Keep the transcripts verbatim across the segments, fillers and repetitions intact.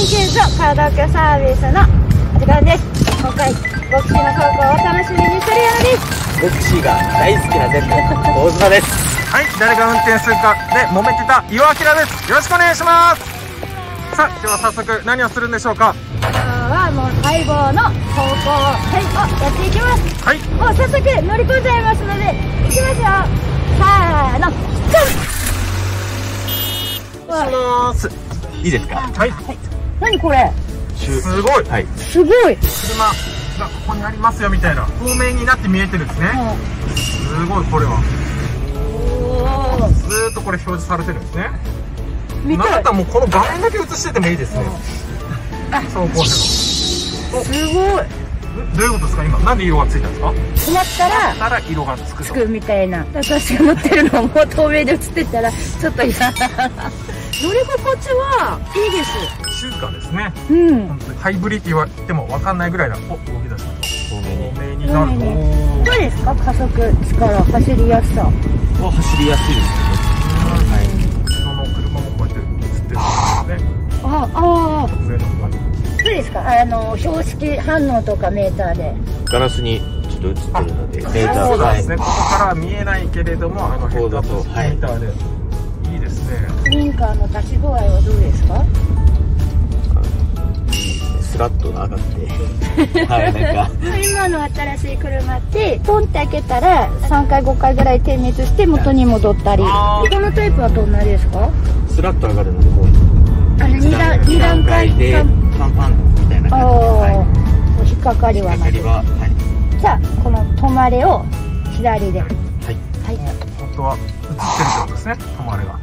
研究所カラオケサービスのお時間です。今回ボクシーの投稿を楽しみにするようです。ボクシーが大好きな全国大妻です。はい、誰が運転するかで揉めてた岩明です。よろしくお願いします。さあ、では早速何をするんでしょうか。今日はもう待望の投稿編をやっていきます。はい、もう早速乗り込んじゃいますので行きますよ。さーのジャン。します。いいですか。はい。何これ。すごい。はい。すごい。車がここにありますよみたいな透明になって見えてるんですね。はい、すごいこれは。おお。ずーっとこれ表示されてるんですね。見たい。なんかもうこの画面だけ映しててもいいですね。あ、そうこう。すごい。どういうことですか今。なんで色がついたんですか。なったら。なったら色がつく。つくみたいな。私が乗ってるのもう透明で映ってたらちょっと嫌。乗り心地はいいです。静かですね。うん。本当にハイブリッド言われても分かんないぐらいな。お、動き出した。透明になる。どうですか、加速力、走りやすさ。は走りやすいですね。はい。人の車もこうやって映ってるんですね。ああ。どうですか、あの標識反応とかメーターで。ガラスにちょっと映ってるので。メーター。そうですね。ここからは見えないけれども、あのこうだとメーターで。リンカーの出し具合はどうですか？スラッと上がって、はい、なんか今の新しい車ってポンって開けたらさんかいごかいぐらい点滅して元に戻ったり、このタイプはどんなですか？スラッと上がるのでもうにだんかいでパンパンみたいな感じ。おお、引っかかりはない。じゃあこの止まれを左で。はいはい、本当は映ってるってことですね。止まれが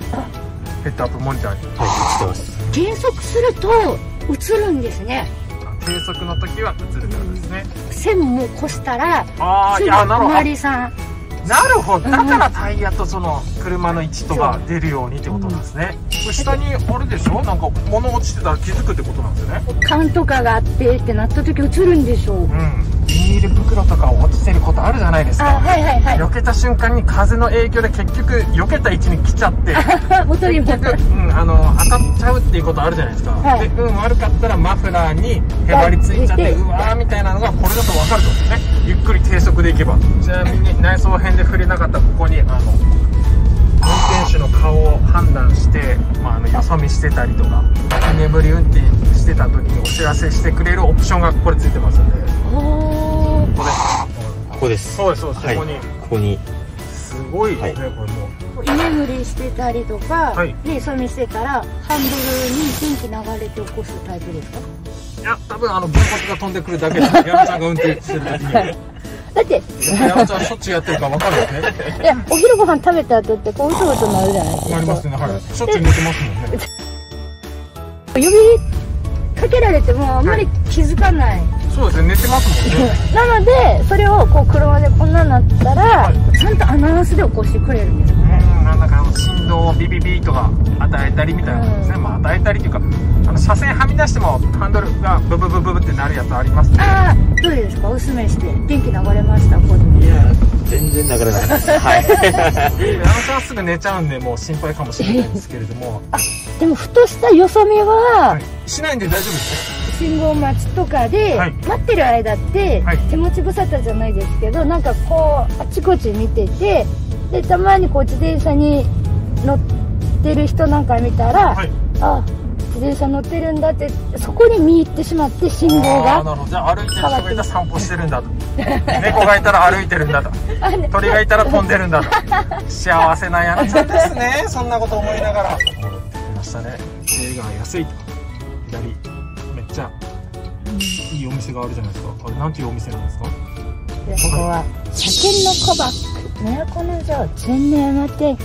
ヘッドアップモニターに対応してます。減速すると映るんですね。低速の時は映るからですね。線も越したらすぐ隣さん。なるほど、だからタイヤとその車の位置とか出るようにってことなんですね。下にあれでしょ、なんか物落ちてたら気づくってことなんですよね。缶とかがあってってなった時映るんでしょう。うん、ビニール袋とか落ちてることあるじゃないですか。はいはいはい。避けた瞬間に風の影響で結局避けた位置に来ちゃって元に戻る、うん、あの当たっちゃうっていうことあるじゃないですか、はい、で運悪かったらマフラーにへばりついちゃって、はい、うわーみたいなのがこれだと分かると思うんですね。ゆっくり低速でいけば。ちなみに内装編で触れなかったここにあの運転手の顔を判断して、まあ、あのよそ見してたりとか居眠り運転してた時にお知らせしてくれるオプションがこれついてますんで。おー、ここです。そうですそうです。ここにここにすごいですね。これも居眠りしてたりとかね、そう見してたらハンドルに電気流れて起こすタイプですか？いや、多分あの原発が飛んでくるだけです。山ちゃんが運転してる時に。だって山ちゃんしょっちゅうやってるからわかるよね。いや、お昼ご飯食べた後ってこういう仕事になるじゃないですか。なりますね。はい。しょっちゅう寝てますもんね。呼びかけられてもあんまり気づかない。そうですね、寝てますもんね。なのでそれをこう車でこんなんなったらちゃんとアナウンスで起こしてくれるんですよね。うん、なんだか振動をビビビとか与えたりみたいな感じですね。うん、まあ与えたりというか、あの車線はみ出してもハンドルがブブブブブってなるやつありますね。ああ、どうですか、おすすめして。電気流れました。こういや全然流れないです。はい。あのちゃんすぐ寝ちゃうんでもう心配かもしれないんですけれども。あ、でもふとしたよそ見は、はい、しないんで大丈夫ですよ。信号待ちとかで待ってる間って手持ち無沙汰じゃないですけど、なんかこうあちこち見てて、でたまにこう自転車に乗ってる人なんか見たら、はい、あ、自転車乗ってるんだって、そこに見入ってしまって信号が変わって、じゃあ歩いてる人がいたら散歩してるんだと猫がいたら歩いてるんだと鳥がいたら飛んでるんだと幸せなやつですね。そんなこと思いながら戻ってきましたね。映画が安いと左いいお店があるじゃないですか。あれなんていうお店なんですか？ここは車検の小箱、都城、神明山店、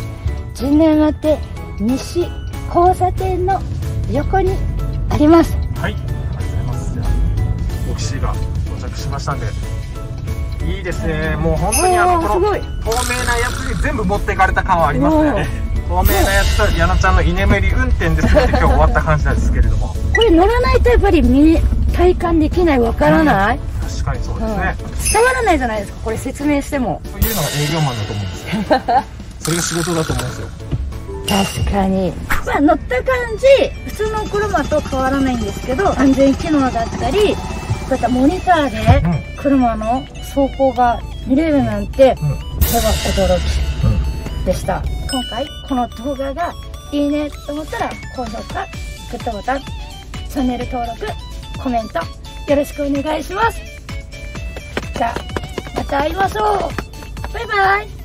神明山店西交差点の横にあります。はい、ありがとうございます。ボクシーが到着しましたんで、いいですね。もう本当にあのこの透明なやつに全部持っていかれた感はありますね。透明なやつと矢野ちゃんの居眠り運転ですって今日終わった感じなんですけれどもこれ乗らないとやっぱり見体感できない、わからない、うん、確かにそうですね、うん、伝わらないじゃないですか、これ説明しても。そういうのが営業マンだと思うんですよそれが仕事だと思うんですよ。確かに、まあ、乗った感じ普通の車と変わらないんですけど、安全機能だったり、こういったモニターで車の走行が見れるなんて、うん、それは驚きでした、うん、今回この動画がいいねと思ったら高評価、グッドボタン、チャンネル登録、コメントよろしくお願いします。じゃあまた会いましょう。バイバイ。